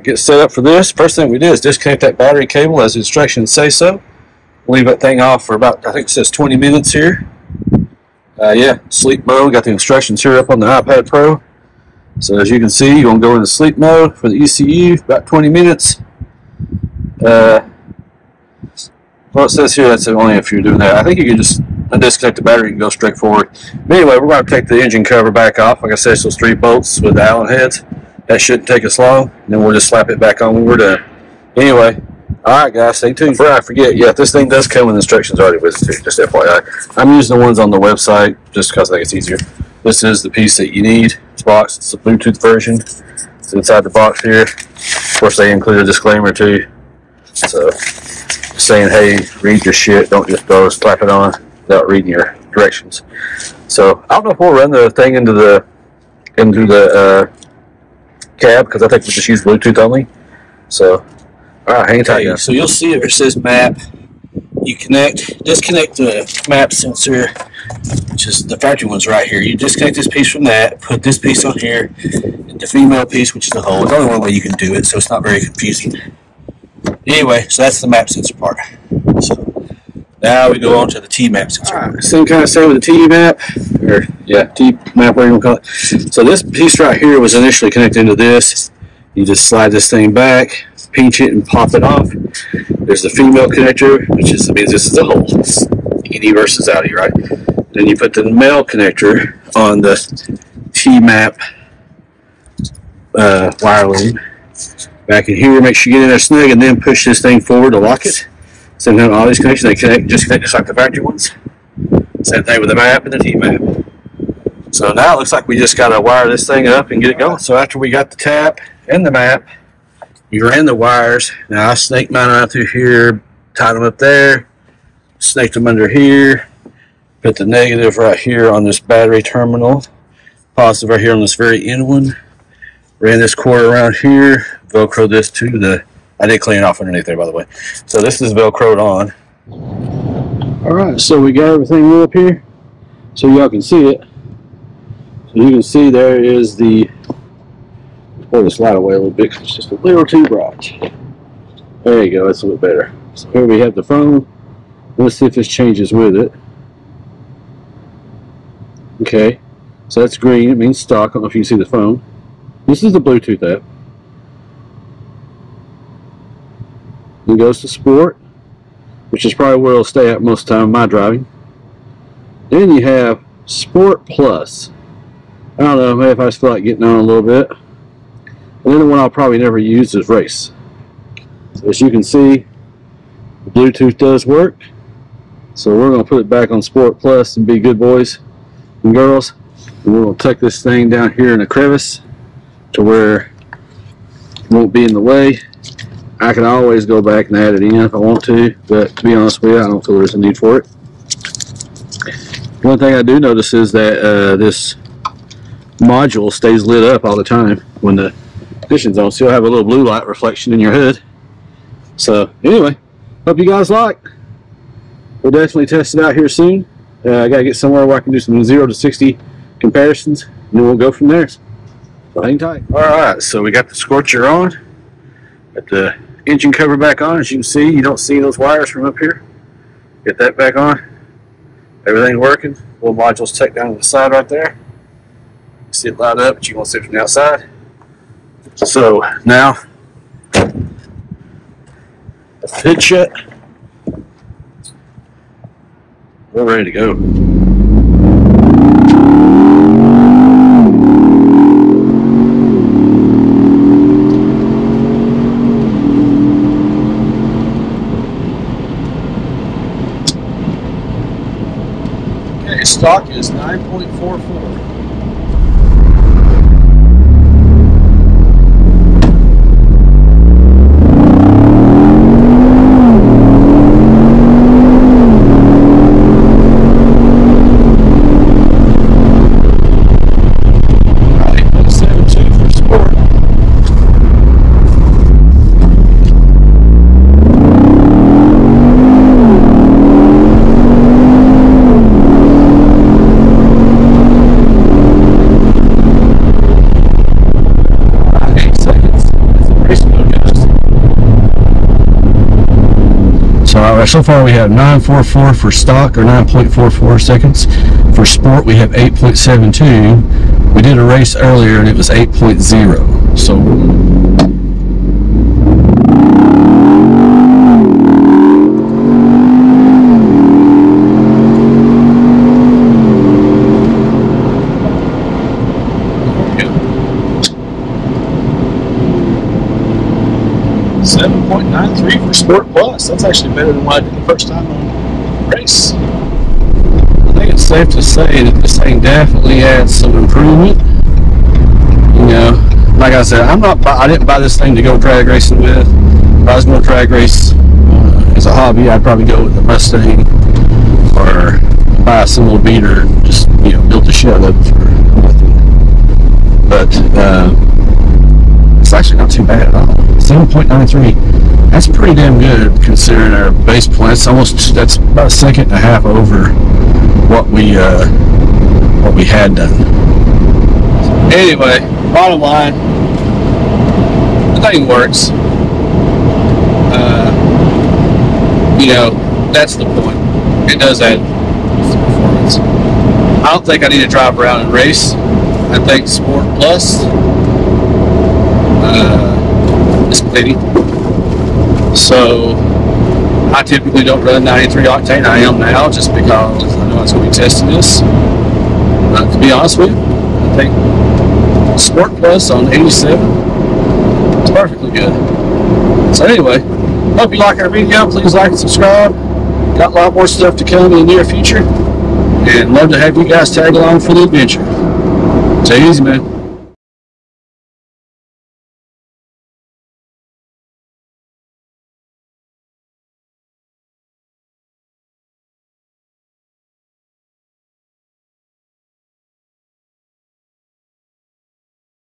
Alright, get set up for this. First thing we do is disconnect that battery cable as the instructions say so. Leave that thing off for about, I think it says 20 minutes here. Yeah, sleep mode. Got the instructions here up on the iPad Pro. So as you can see, you're going to go into sleep mode for the ECU, about 20 minutes. Well, it says here that's only if you're doing that. I think you can just disconnect the battery and go straight forward. But anyway, we're going to take the engine cover back off. Like I said, it's those 3 bolts with the Allen heads. That shouldn't take us long. And then we'll just slap it back on when we're done. Anyway, alright guys, stay tuned. Before I forget, yeah, this thing does come with instructions already with it too, just FYI. I'm using the ones on the website just because I think it's easier. This is the piece that you need. It's boxed. It's the Bluetooth version. It's inside the box here. Of course, they include a disclaimer too. So, saying, hey, read your shit. Don't just go slap it on without reading your directions. So, I don't know if we'll run the thing into the cab because I think we just use Bluetooth only. So, all right, hang tight. Okay, so you'll see if it says map. You disconnect the map sensor, which is the factory one's right here. You disconnect this piece from that, put this piece on here, and the female piece, which is the hole. It's only one way you can do it, so it's not very confusing. Anyway, so that's the map sensor part. So now we go on to the T-Map sensor. Right, same kind of same with the T-Map, or yeah, T-Map, whatever you want to call it. So this piece right here was initially connected into this. You just slide this thing back, pinch it, and pop it off. There's the female connector, which just means this is a hole. It's any versus outie, right? Then you put the male connector on the T-Map wire loom. Back in here, make sure you get in there snug, and then push this thing forward to lock it. Same thing with all these connections, they connect, just connect just like the factory ones. Same thing with the map and the T-Map. So now it looks like we just got to wire this thing up and get it going. So after we got the tap and the map, you ran the wires. Now I snaked mine out through here, tied them up there, snaked them under here, put the negative right here on this battery terminal, positive right here on this very end one, ran this cord around here, Velcro this to the, I did clean it off underneath there by the way. So this is Velcroed on. Alright, so we got everything up here, so y'all can see it. So you can see there is the, pull this light away a little bit because it's just a little too bright. There you go, that's a little better. So here we have the phone. Let's see if this changes with it. Okay, so that's green, it means stock. I don't know if you can see the phone. This is the Bluetooth app. It goes to sport, which is probably where it'll stay at most of the time in my driving. Then you have Sport Plus. I don't know, maybe if I just feel like getting on a little bit. And then the one I'll probably never use is race. So as you can see, Bluetooth does work. So we're going to put it back on Sport Plus and be good boys and girls. And we're going to tuck this thing down here in a crevice to where it won't be in the way. I can always go back and add it in if I want to, but to be honest with you, I don't feel there's a need for it. One thing I do notice is that this module stays lit up all the time when the conditions on, so you'll have a little blue light reflection in your hood. So anyway, hope you guys like. We'll definitely test it out here soon. I gotta get somewhere where I can do some 0 to 60 comparisons, and then we'll go from there. So hang tight. All right, so we got the scorcher on, got the engine cover back on. As you can see, you don't see those wires from up here. Get that back on. Everything's working. Little module's tucked down to the side right there. You see it light up, but you won't see it from the outside. So now, hood shut. We're ready to go. Okay, stock is 9.44. So far we have 9.44 for stock, or 9.44 seconds. For sport we have 8.72. We did a race earlier and it was 8.0. So Sport Plus, that's actually better than what I did the first time on the race. I think it's safe to say that this thing definitely adds some improvement. You know, like I said, I didn't buy this thing to go drag racing with. If I was going to drag race as a hobby, I'd probably go with the Mustang or buy a single beater and just, you know, build the shit up for nothing. But it's actually not too bad at all. 7.93. That's pretty damn good considering our base plan. It's almost, that's about a second and a half over what we had done. Anyway, bottom line, the thing works. You know, that's the point. It does add performance. I don't think I need to drive around and race. I think Sport Plus is plenty. So I typically don't run 93 octane. I am now just because I know it's going to be testing this. To be honest with you, I think Sport Plus on 87 is perfectly good. So anyway, hope you like our video. Please like and subscribe. Got a lot more stuff to come in the near future, and love to have you guys tag along for the adventure. Take it easy, man.